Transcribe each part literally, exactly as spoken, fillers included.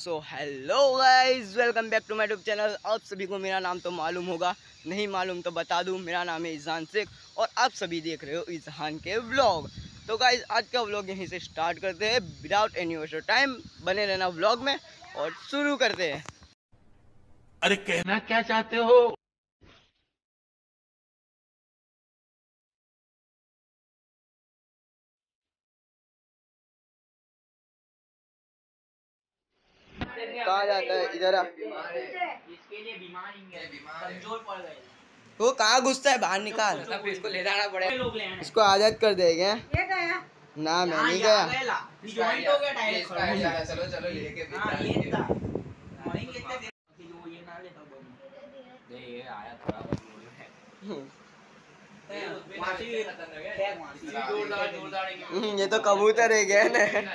So hello guys, welcome back to my YouTube channel. आप सभी को मेरा नाम तो मालूम होगा, नहीं मालूम तो बता दूं, मेरा नाम है इजहान शेख और आप सभी देख रहे हो इजहान के व्लॉग। तो गाइस आज का व्लॉग यहीं से स्टार्ट करते हैं विदाउट एनी वेस्ट टाइम। बने रहना व्लॉग में और शुरू करते हैं। अरे कहना क्या चाहते हो? कहा जाता है इधर इसके लिए बीमार वो कहाँ घुसता है, बाहर निकाल। इसको ले जाना पड़ेगा, इसको आजाद कर देगा। ना मैं नहीं गया। चलो चलो लेके ये तो कबूतर है गया ना।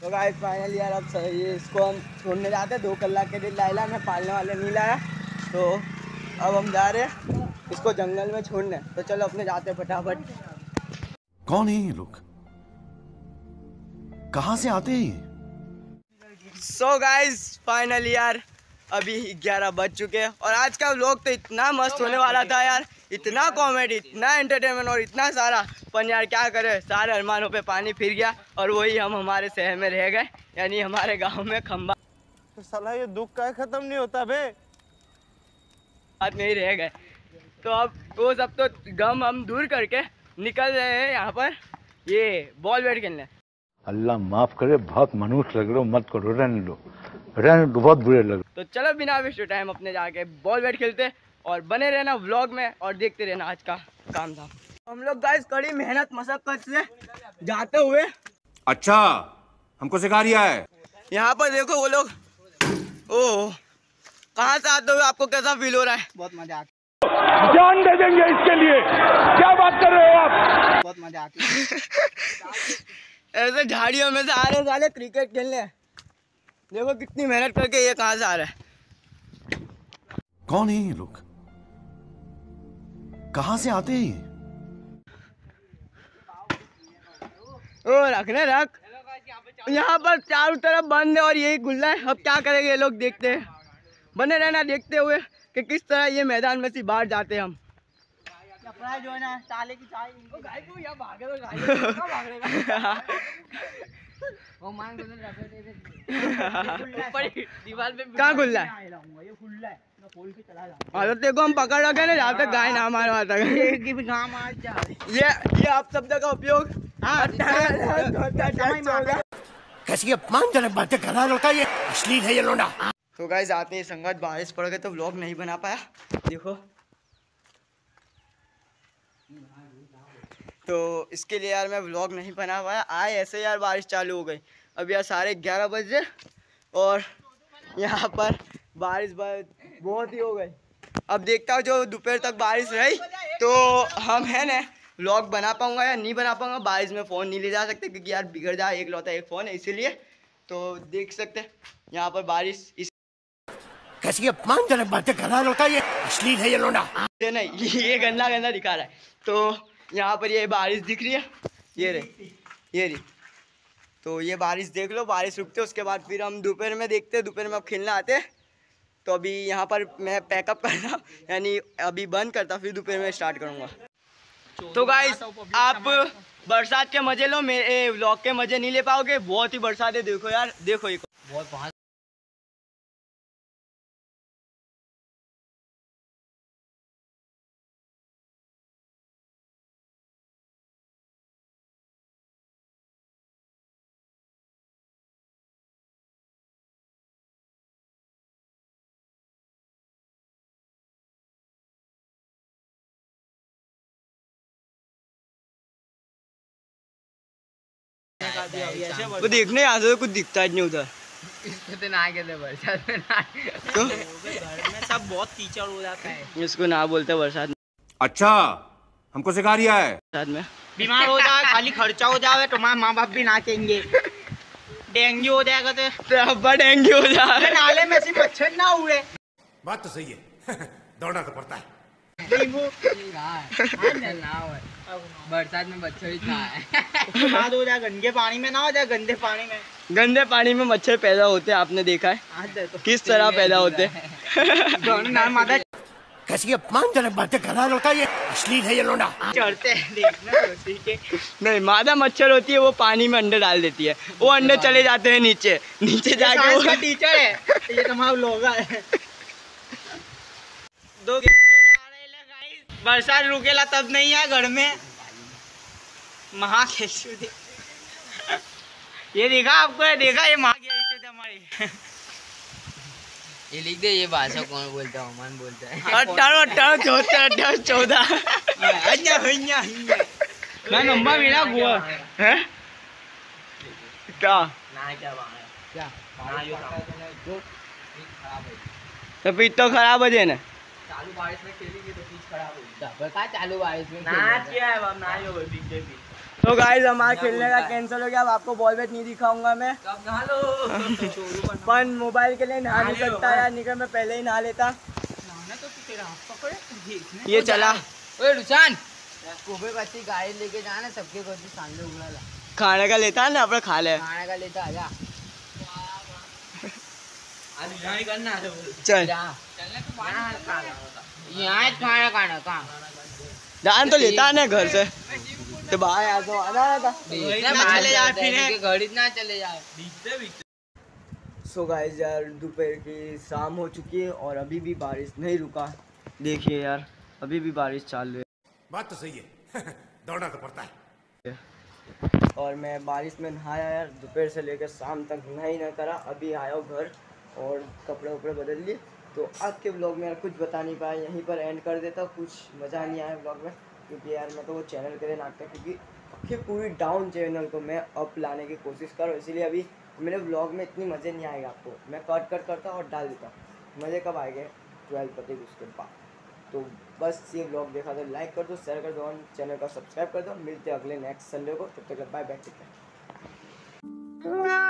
तो गाइस फाइनली यार अब सही है, इसको हम छोड़ने जाते हैं। दो कलाक के दिन लाया, मैं पालने वाले नहीं लाया, तो अब हम जा रहे हैं इसको जंगल में छोड़ने। तो चलो अपने जाते हैं फटाफट। कौन है ये लोग, कहाँ से आते हैं? सो गाइस फाइनली यार अभी ग्यारह बज चुके हैं और आज का व्लॉग तो इतना मस्त होने वाला था यार, इतना कॉमेडी, इतना एंटरटेनमेंट और इतना सारा, पर यार क्या करें, सारे अरमानों पे पानी फिर गया और वही हम हमारे शहर में रह गए, यानी हमारे गांव में खंबा। तो साला ये दुख का खत्म नहीं होता बे, आज नहीं रह गए। तो अब वो सब तो गम हम दूर करके निकल रहे हैं यहाँ पर ये बॉल बैट खेलने। अल्लाह माफ करे, बहुत मनुष्य लग रहे हो, मत करो, रहने लो रहने लो, बहुत बुरे लग। तो चलो बिना वेस्ट टाइम अपने जाके बॉल बैट खेलते और बने रहना व्लॉग में और देखते रहना आज का काम धाम। हम लोग गाइस कड़ी मेहनत मशक्कत से जाते हुए, अच्छा हमको सिखा दिया है। यहाँ पर देखो वो लोग, ओह कहाँ से आते हुए आपको कैसा फील हो रहा है? बहुत मजा आता, जान दे देंगे इसके लिए, क्या बात कर रहे हो आप, बहुत मजा आता ऐसे झाड़ियों में से आ रहे साले क्रिकेट खेलने। देखो कितनी मेहनत करके ये कहाँ से आ रहा है। कौन है ये लोग, कहाँ से आते हैं ये? ओ रखने रख, यहाँ पर चारों तरफ बंद है और यही गुल्ला है। अब क्या करेंगे ये लोग, देखते हैं, बने रहना देखते हुए कि किस तरह ये मैदान में से बाहर जाते हैं हम। जो है ना साले की चाय इनको गाय को या भागे तो क्या गुल्ला है, अरे देखो हम पकड़ रखे ना, जहाँ तक गाय ना मार आता ये ये आप शब्द का उपयोग कैसी अपमानजनक बातें कर रहा लड़का, ये अश्लील है ये लोंडा। तो गाइस आते ही संगत बारिश पड़ गई तो व्लॉग नहीं बना पाया, देखो। तो इसके लिए यार मैं व्लॉग नहीं बना पाया, आए ऐसे यार बारिश चालू हो गई। अब यार साढ़े ग्यारह बजे और यहाँ पर बारिश बहुत ही हो गई। अब देखता हूँ जो दोपहर तक बारिश रही तो हम है ना व्लॉग बना पाऊंगा या नहीं बना पाऊंगा। बारिश में फ़ोन नहीं ले जा सकते क्योंकि यार बिगड़ जाए, एक लौता एक फ़ोन है, इसीलिए। तो देख सकते हैं यहाँ पर बारिश इस कैसी अपमानजनक बातें कर रहा लड़का, ये अश्लील है ये लोंडा। नहीं ये गंदा गंदा दिखा रहा है। तो यहाँ पर ये बारिश दिख रही है, ये रही ये रही तो ये बारिश देख लो। बारिश रुकते उसके बाद फिर हम दोपहर में देखते, दोपहर में अब खेलना आते। तो अभी यहाँ पर मैं पैकअप करना यानी अभी बंद करता, फिर दोपहर में स्टार्ट करूँगा। तो गाइस आप बरसात के मजे लो, मेरे व्लॉग के मजे नहीं ले पाओगे, बहुत ही बरसात है। देखो यार देखो ये बहुत वो देखने यहाँ से कुछ दिखता नहीं उधर। इसको ना कहते बरसात में, तो घर में सब बहुत कीचड़ हो जाता है, इसको ना बोलते बरसात। अच्छा हमको सिखा दिया है, बरसात में बीमार हो जाए, खाली खर्चा हो जाए, तुम्हारे माँ बाप भी ना कहेंगे, डेंगू हो जाएगा तो डेंगू हो जाए, नाले में से मच्छर ना उड़े। बात तो सही है, दौड़ना तो पड़ता है। बरसात में मच्छर इतना है, गंदे पानी में ना हो जाए। गंदे पानी में गंदे पानी में मच्छर पैदा होते हैं, आपने देखा है किस तरह पैदा होते हैं। कैसी अपमानजनक बातें कर रहा है लड़का, ये अश्लील है ये लोंडा। चढ़ते हैं देखना ठीक है। नहीं, मादा मच्छर होती है वो पानी में अंडे डाल देती है, वो अंडे चले जाते हैं नीचे, नीचे जाके वो टीचर है ये तुम्हारा लोग है। दो बरसात रुकेला तब नहीं है घर में महा खेसुदे। ये देखा आपको, ये देखा ये महा खेसुदे हमारी। ये लिख दे, ये भाषा कौन बोलता है? ओमान बोलता है। अठारह अठारह चौदह अठारह चौदह ना नंबर मिला हुआ है क्या ना क्या क्या तो पिच तो खराब हो जाए ना। चालू बारिश में खेलेंगे तो पिच खराब हो जाएगा। क्या चालू बारिश में ना क्या है ना यो पिच पे पिच। तो गाइज हमारा खेलने का कैंसिल हो गया। अब आपको बॉल बैट नहीं दिखाऊंगा मैं, पर मोबाइल के लिए नहा नहीं सकता यार। निकल मैं पहले ही नहा लेता। ये चला ओए रुचान कोबे बच्ची गाड़ी लेके जाना, सबके घर से सामने उगला खाने का लेता है ना, अपना खा ले खाने का लेता है। चल यहाँ खाना खाना कहाँ जान तो लेता है ना घर से तो बाहर आ तो आना था चले यार फिर घर इतना चले यार भीगते भीगते। सो गाइस यार दोपहर की शाम हो चुकी है और अभी भी बारिश नहीं रुका। देखिए यार अभी भी बारिश चालू है। बात तो सही है दौड़ना तो पड़ता है। और मैं बारिश में नहाया यार, दोपहर से लेकर शाम तक नहीं ना करा। अभी आया घर और कपड़े वपड़े बदल लिए। तो आज के ब्लॉग में यार कुछ बता नहीं पाया, यहीं पर एंड कर देता। कुछ मज़ा नहीं आया ब्लॉग में क्योंकि यार मैं तो वो चैनल के लिए नाटक है क्योंकि पूरी डाउन चैनल को मैं अप लाने की कोशिश करूँ, इसीलिए अभी मेरे व्लॉग में इतनी मज़े नहीं आएगा आपको। मैं कट कट करता और डाल देता हूँ। मज़े कब आएंगे ट्वेल्व पच्चीस उसके बाद। तो बस ये व्लॉग देखा तो लाइक कर दो, शेयर कर दो और चैनल का सब्सक्राइब कर दो। मिलते हैं अगले नेक्स्ट संडे को, तब तक बाय बाय।